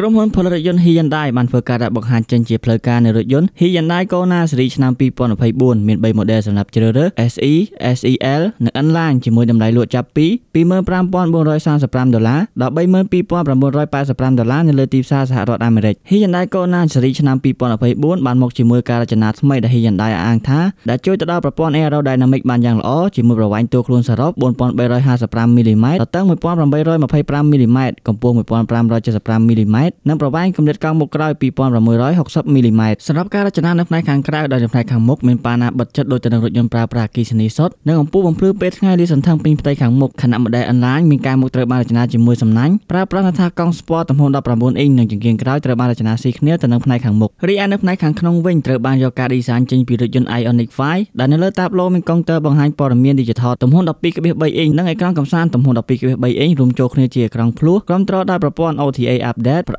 กรมหุ่นพลเรือนฮิยันได้มันเพื่อการบังคับจันจีเพลการในรถยนต์ฮิยันได้ก็น่าสิริชนามปีปอนอภัยบุญมีใบโมเดลสำหรับเจริญ SE SEL หนึ่งอันล่างจิมวยดำไหลลวดจับปีปีเมื่อปรามปอนบนรอยซานสปรามดอลลาร์ดอกใบเมื่อปีปอนปรามบนรอยปลายสปรามดอลลาร์ในเลติซาสหรัฐอเมริกฮิยันได้ก็น่าสิริชนามปีปอนอภัยบุญบานมกจิมวยการจันนาทไม่ได้ฮิยันได้อ่างท้าได้ช่วยจะได้ประปอนแอร์เราได้นำมิกบานอย่างล้อจิมวยประวัยตัวโคลนสระบนปอนใบรอย50มิลลิเมตรตั้งมวยปอนปรามใบรอยมาภัยปรามมิลลิเมตรกำปวงมวยปอนปรามรอย70มิลลิเมตรน้ำประวัยกำเนิดกลางมกรอยปีปอนประมวย160มิลลิเมตรสำหรับการจันนาในขางกล้าได้ในขางมกเป็นปานาบัดจัดโดยจันรถยนต์ปราปรากีชนีสดในของปูบำพลือเป็ดง่ายดีสันทังปีนไตขางมกขณะบัดได้อันล้านมีการมกเตอร์บาลจันนาจิมวยสำนักปราปราธากองสปอร์ตตำพงดาวประมวลเองหนึ่งจึงเกียงกล้าเตอร์บาลจันนาซีเนียจันนาในขางมกรีอันในขางขนมเว้นเตอร์บาลยอกาดีสานจึงปีรถยนต์ไอออนิกไฟได้ในเลือดตาโลมีกองเตอร์บางไฮปอร์เมียนดิจิทัลตำพงดาวปีกเบียบใบเองนั่งไอกลางกำซานตำพงดาวปีกเบียบใบเองรวมโจกเนเจียกลางพลุกลมตรอได้ประปอน OTA อัปเดตประ